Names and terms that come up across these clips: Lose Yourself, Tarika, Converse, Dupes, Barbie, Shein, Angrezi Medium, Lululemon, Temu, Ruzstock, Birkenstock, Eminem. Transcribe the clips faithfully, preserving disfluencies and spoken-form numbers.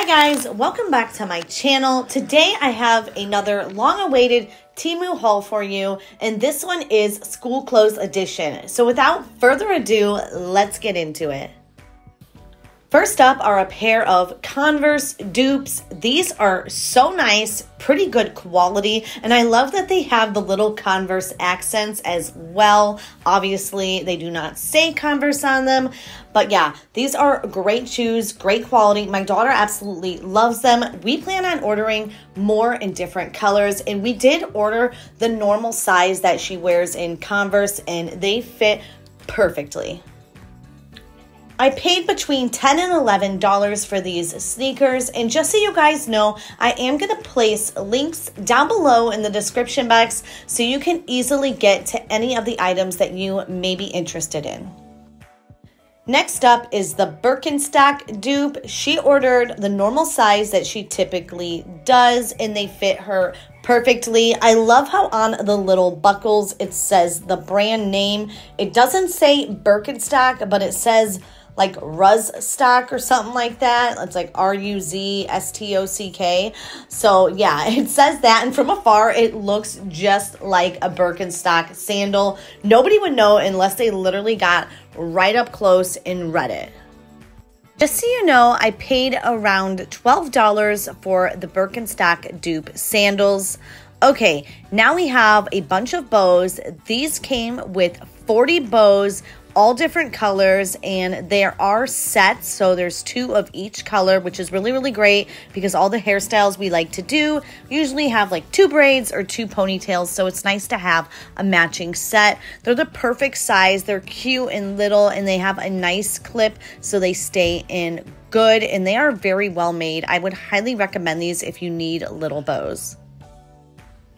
Hi guys, welcome back to my channel. Today I have another long-awaited Temu haul for you, and this one is school clothes edition. So without further ado, let's get into it. First up are a pair of Converse dupes. These are so nice, pretty good quality, and I love that they have the little Converse accents as well. Obviously, they do not say Converse on them, but yeah, these are great shoes, great quality. My daughter absolutely loves them. We plan on ordering more in different colors, and we did order the normal size that she wears in Converse, and they fit perfectly. I paid between ten dollars and eleven dollars for these sneakers, and just so you guys know, I am going to place links down below in the description box so you can easily get to any of the items that you may be interested in. Next up is the Birkenstock dupe. She ordered the normal size that she typically does, and they fit her perfectly. I love how on the little buckles it says the brand name. It doesn't say Birkenstock, but it says like Ruzstock or something like that. It's like R U Z S T O C K. So yeah, it says that. And from afar, it looks just like a Birkenstock sandal. Nobody would know unless they literally got right up close and read it. Just so you know, I paid around twelve dollars for the Birkenstock dupe sandals. Okay, now we have a bunch of bows. These came with forty bows, all different colors, and there are sets, so there's two of each color, which is really really great because all the hairstyles we like to do usually have like two braids or two ponytails, so it's nice to have a matching set. They're the perfect size, they're cute and little, and they have a nice clip so they stay in good, and they are very well made. I would highly recommend these if you need little bows.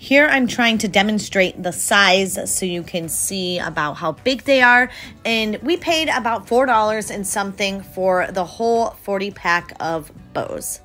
Here I'm trying to demonstrate the size so you can see about how big they are. And we paid about four dollars and something for the whole forty pack of bows.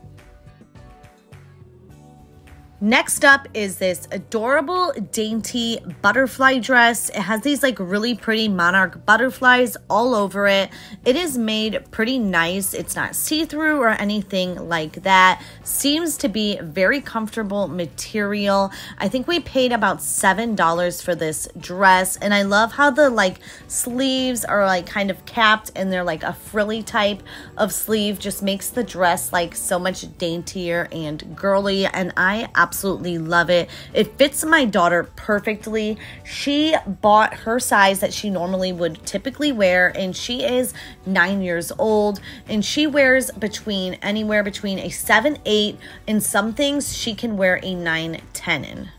Next up is this adorable, dainty butterfly dress. It has these like really pretty monarch butterflies all over it. It is made pretty nice. It's not see-through or anything like that. Seems to be very comfortable material. I think we paid about seven dollars for this dress, and I love how the like sleeves are like kind of capped, and they're like a frilly type of sleeve. Just makes the dress like so much daintier and girly, and I absolutely love it. It fits my daughter perfectly. She bought her size that she normally would typically wear, and she is nine years old, and she wears between anywhere between a seven, eight, and some things she can wear a nine, ten in.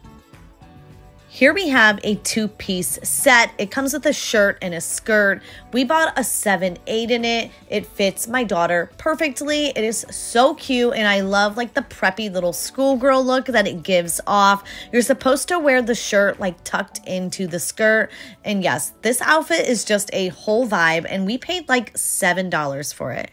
Here we have a two-piece set. It comes with a shirt and a skirt. We bought a seven eight in it. It fits my daughter perfectly. It is so cute, and I love like the preppy little schoolgirl look that it gives off. You're supposed to wear the shirt like tucked into the skirt. And yes, this outfit is just a whole vibe, and we paid like seven dollars for it.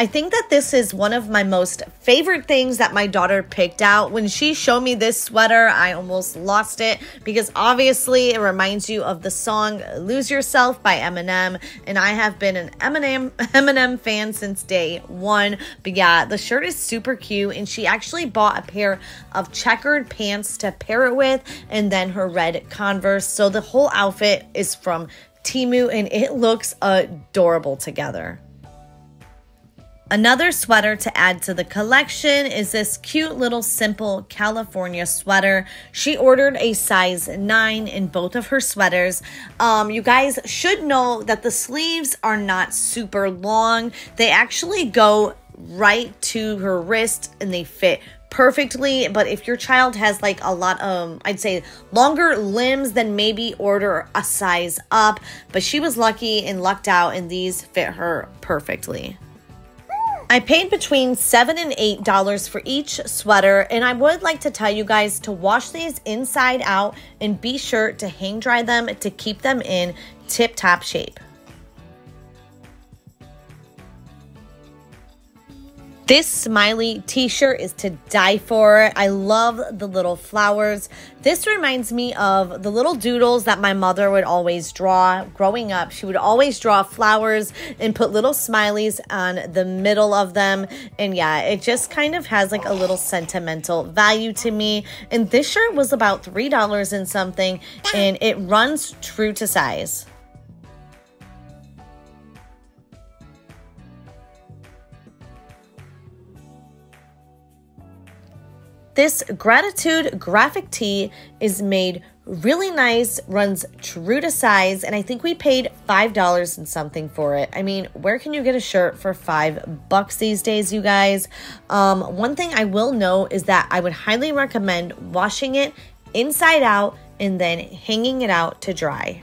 I think that this is one of my most favorite things that my daughter picked out. When she showed me this sweater, I almost lost it because obviously it reminds you of the song Lose Yourself by Eminem. And I have been an Eminem, Eminem fan since day one. But yeah, the shirt is super cute. And she actually bought a pair of checkered pants to pair it with, and then her red Converse. So the whole outfit is from Temu, and it looks adorable together. Another sweater to add to the collection is this cute little simple California sweater. She ordered a size nine in both of her sweaters. Um, you guys should know that the sleeves are not super long. They actually go right to her wrist, and they fit perfectly, but if your child has like a lot of, I'd say, longer limbs, then maybe order a size up. But she was lucky and lucked out, and these fit her perfectly. I paid between seven dollars and eight dollars for each sweater, and I would like to tell you guys to wash these inside out and be sure to hang dry them to keep them in tip-top shape. This smiley t-shirt is to die for. I love the little flowers. This reminds me of the little doodles that my mother would always draw growing up. She would always draw flowers and put little smileys on the middle of them. And yeah, it just kind of has like a little sentimental value to me. And this shirt was about three dollars and something, and it runs true to size. This gratitude graphic tee is made really nice, runs true to size, and I think we paid five dollars and something for it. I mean, where can you get a shirt for five bucks these days, you guys? Um, one thing I will know is that I would highly recommend washing it inside out and then hanging it out to dry.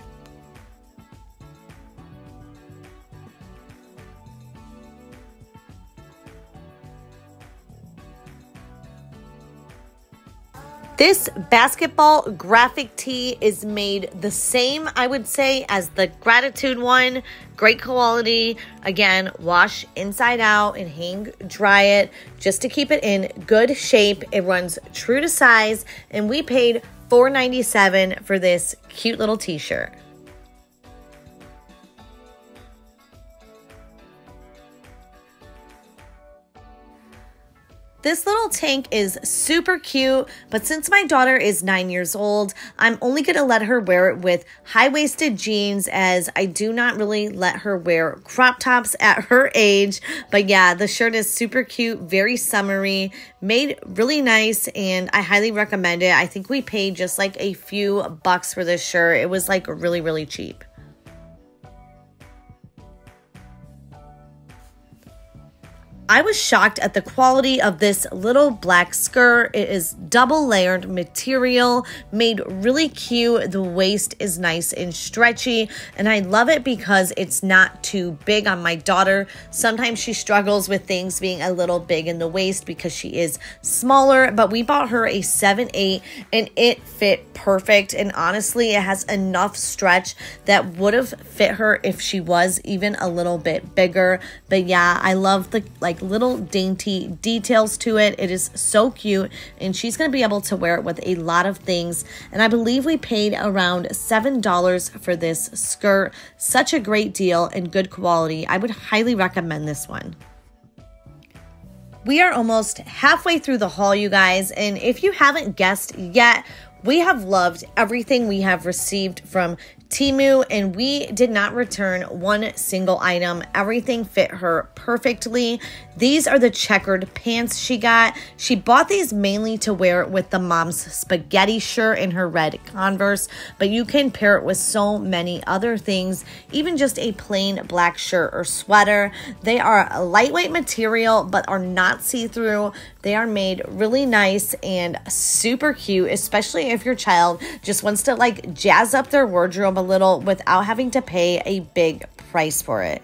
This basketball graphic tee is made the same, I would say, as the gratitude one. Great quality. Again, wash inside out and hang dry it just to keep it in good shape. It runs true to size, and we paid four ninety-seven for this cute little t-shirt. This little tank is super cute, but since my daughter is nine years old, I'm only gonna let her wear it with high-waisted jeans, as I do not really let her wear crop tops at her age. But yeah, the shirt is super cute, very summery, made really nice, and I highly recommend it. I think we paid just like a few bucks for this shirt. It was like really, really cheap. I was shocked at the quality of this little black skirt. It is double layered material, made really cute. The waist is nice and stretchy, and I love it because it's not too big on my daughter. Sometimes she struggles with things being a little big in the waist because she is smaller, but we bought her a seven eight and it fit perfect. And honestly, it has enough stretch that would have fit her if she was even a little bit bigger. But yeah, I love the like little dainty details to it. It is so cute, and she's going to be able to wear it with a lot of things. And I believe we paid around seven dollars for this skirt. Such a great deal and good quality. I would highly recommend this one. We are almost halfway through the haul, you guys, and if you haven't guessed yet, we have loved everything we have received from Temu, and we did not return one single item. Everything fit her perfectly. These are the checkered pants she got. She bought these mainly to wear with the mom's spaghetti shirt and her red Converse, but you can pair it with so many other things, even just a plain black shirt or sweater. They are a lightweight material but are not see-through. They are made really nice and super cute, especially if your child just wants to like jazz up their wardrobe a little without having to pay a big price for it.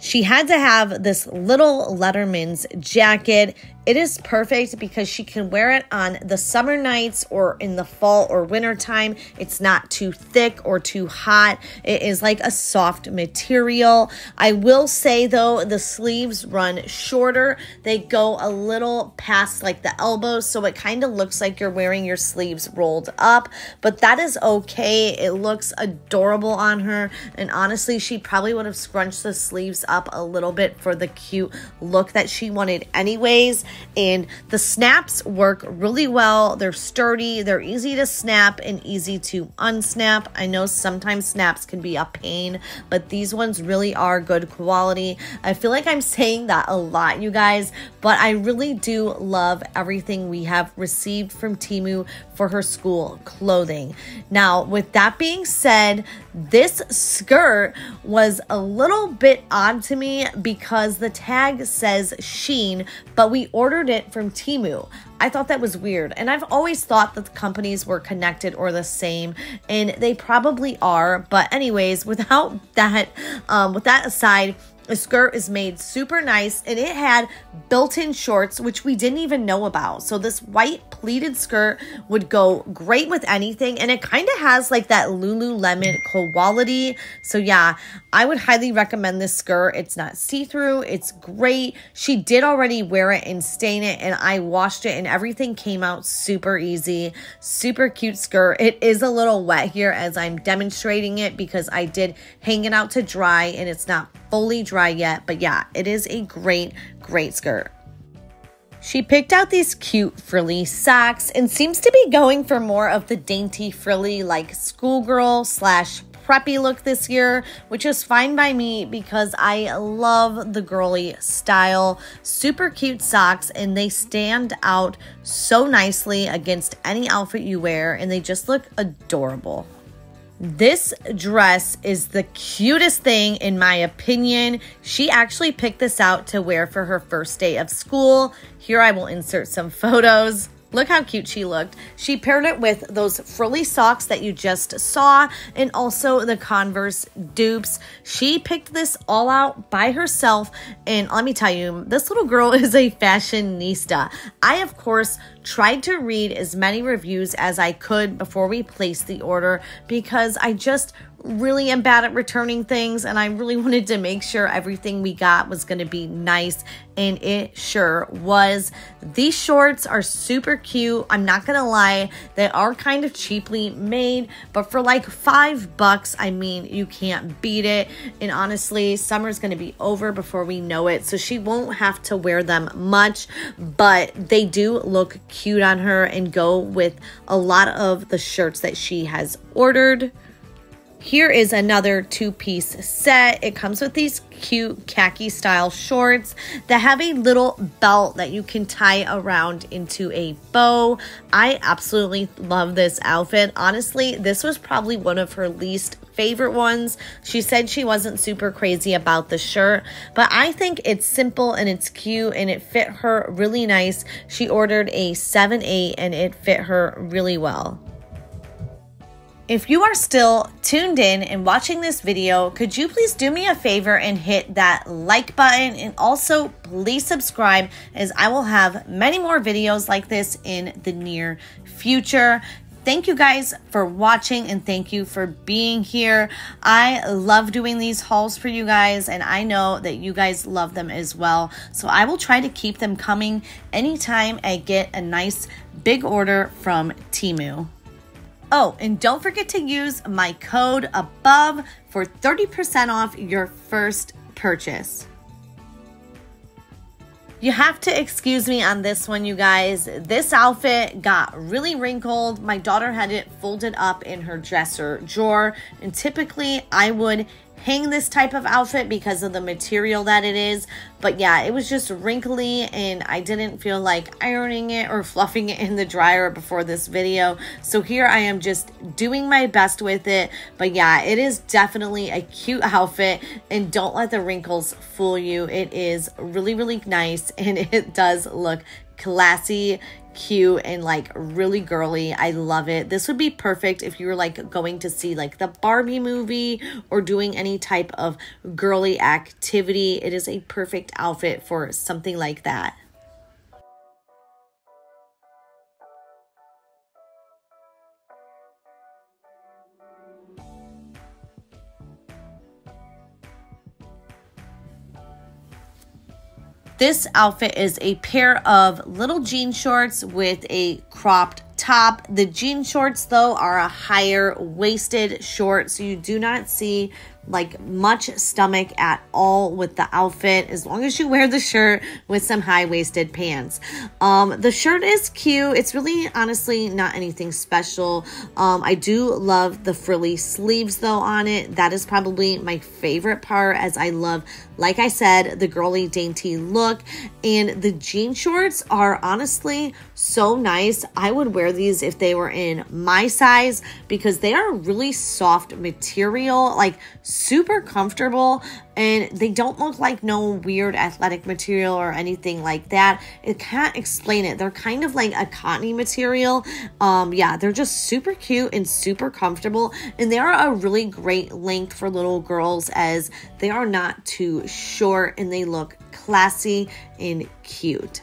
She had to have this little Letterman's jacket. It is perfect because she can wear it on the summer nights or in the fall or winter time. It's not too thick or too hot. It is like a soft material. I will say though, the sleeves run shorter. They go a little past like the elbow, so it kind of looks like you're wearing your sleeves rolled up, but that is okay. It looks adorable on her, and honestly, she probably would have scrunched the sleeves up a little bit for the cute look that she wanted anyways. and the snaps work really well. They're sturdy, they're easy to snap and easy to unsnap. I know sometimes snaps can be a pain, but these ones really are good quality. I feel like I'm saying that a lot, you guys, but I really do love everything we have received from Temu for her school clothing. Now, with that being said, this skirt was a little bit odd to me because the tag says Shein, but we ordered it from Temu. I thought that was weird, and I've always thought that the companies were connected or the same, and they probably are. But anyways, without that, um, with that aside, the skirt is made super nice, and it had built-in shorts, which we didn't even know about. So this white pleated skirt would go great with anything, and it kind of has like that Lululemon quality. So yeah, I would highly recommend this skirt. It's not see-through. It's great. She did already wear it and stain it, and I washed it, and everything came out super easy. Super cute skirt. It is a little wet here as I'm demonstrating it because I did hang it out to dry, and it's not fully dry yet, but yeah, it is a great, great skirt. She picked out these cute frilly socks and seems to be going for more of the dainty frilly like schoolgirl slash preppy look this year, which is fine by me because I love the girly style. Super cute socks, and they stand out so nicely against any outfit you wear, and they just look adorable. This dress is the cutest thing in my opinion. She actually picked this out to wear for her first day of school. Here I will insert some photos. Look how cute she looked. She paired it with those frilly socks that you just saw and also the Converse dupes. She picked this all out by herself, and let me tell you, this little girl is a fashionista. I, of course, tried to read as many reviews as I could before we placed the order because I just really am bad at returning things, and I really wanted to make sure everything we got was going to be nice, and it sure was. These shorts are super cute. I'm not going to lie, they are kind of cheaply made, but for like five bucks, I mean, you can't beat it. And honestly, summer's going to be over before we know it, so she won't have to wear them much, but they do look cute on her and go with a lot of the shirts that she has ordered. Here is another two-piece set. It comes with these cute khaki style shorts that have a little belt that you can tie around into a bow. I absolutely love this outfit. Honestly, this was probably one of her least favorite ones. She said she wasn't super crazy about the shirt, but I think it's simple and it's cute and it fit her really nice. She ordered a seven eight and it fit her really well. If you are still tuned in and watching this video, could you please do me a favor and hit that like button, and also please subscribe as I will have many more videos like this in the near future. Thank you guys for watching, and thank you for being here. I love doing these hauls for you guys, and I know that you guys love them as well. So I will try to keep them coming anytime I get a nice big order from Temu. Oh, and don't forget to use my code above for thirty percent off your first purchase. You have to excuse me on this one, you guys. This outfit got really wrinkled. My daughter had it folded up in her dresser drawer, and typically I would hang this type of outfit because of the material that it is. But yeah, it was just wrinkly, and I didn't feel like ironing it or fluffing it in the dryer before this video. So here I am just doing my best with it. But yeah, it is definitely a cute outfit, and don't let the wrinkles fool you. It is really, really nice, and it does look classy, cute, and like really girly. I love it. This would be perfect if you were like going to see like the Barbie movie or doing any type of girly activity. It is a perfect outfit for something like that. This outfit is a pair of little jean shorts with a cropped top. The jean shorts, though, are a higher waisted short, so you do not see like much stomach at all with the outfit, as long as you wear the shirt with some high-waisted pants. Um, the shirt is cute. It's really honestly not anything special. Um, I do love the frilly sleeves though on it. That is probably my favorite part, as I love, like I said, the girly dainty look. And the jean shorts are honestly so nice. I would wear these if they were in my size because they are really soft material, like super comfortable, and they don't look like no weird athletic material or anything like that. It can't explain it. They're kind of like a cottony material. Um, yeah, they're just super cute and super comfortable, and they are a really great length for little girls as they are not too short and they look classy and cute.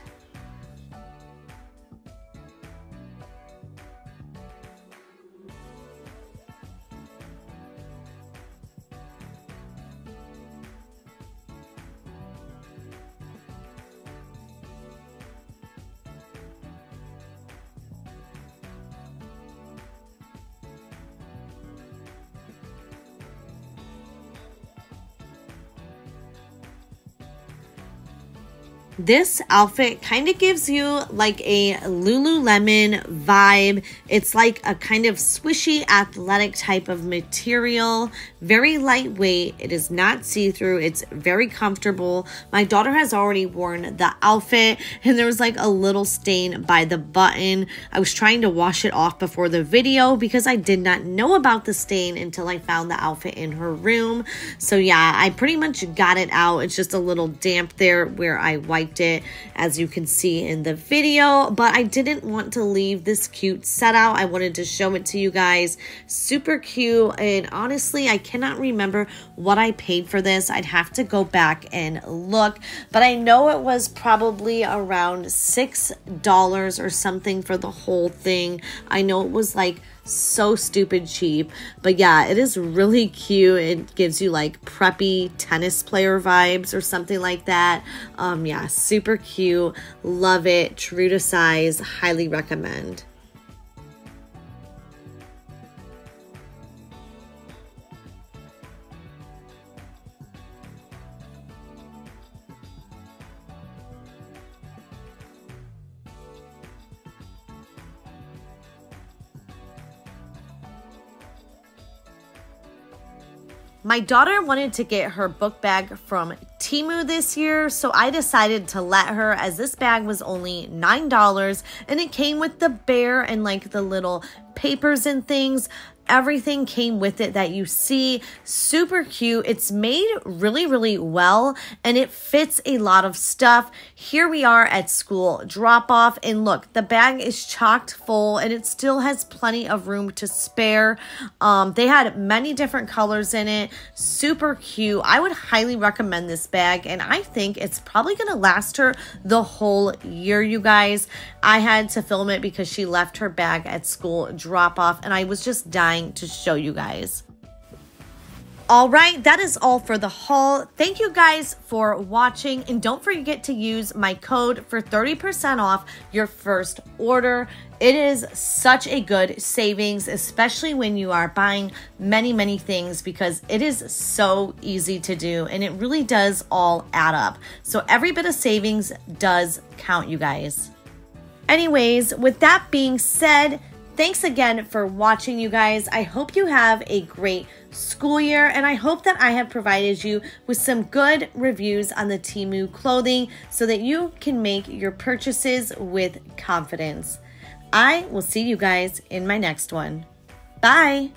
This outfit kind of gives you like a Lululemon vibe. It's like a kind of swishy athletic type of material, very lightweight. It is not see-through. It's very comfortable. My daughter has already worn the outfit and there was like a little stain by the button. I was trying to wash it off before the video because I did not know about the stain until I found the outfit in her room. So yeah, I pretty much got it out. It's just a little damp there where I wiped it, as you can see in the video, but I didn't want to leave this cute set out. I wanted to show it to you guys. Super cute, and honestly I cannot remember what I paid for this. I'd have to go back and look, but I know it was probably around six dollars or something for the whole thing. I know it was like so stupid cheap, but yeah, it is really cute. It gives you like preppy tennis player vibes or something like that. Um yeah, super cute, love it, true to size, highly recommend. My daughter wanted to get her book bag from Temu this year, so I decided to let her, as this bag was only nine dollars and it came with the bear and like the little papers and things. Everything came with it that you see. Super cute. It's made really, really well and it fits a lot of stuff. Here we are at school drop off, and look, the bag is chocked full and it still has plenty of room to spare. Um, they had many different colors in it. Super cute. I would highly recommend this bag and I think it's probably gonna last her the whole year, you guys. I had to film it because she left her bag at school drop off and I was just dying to show you guys. All right, that is all for the haul. Thank you guys for watching, and don't forget to use my code for thirty percent off your first order. It is such a good savings, especially when you are buying many, many things, because it is so easy to do and it really does all add up. So every bit of savings does count, you guys. Anyways, with that being said, thanks again for watching, you guys. I hope you have a great school year, and I hope that I have provided you with some good reviews on the Temu clothing so that you can make your purchases with confidence. I will see you guys in my next one. Bye.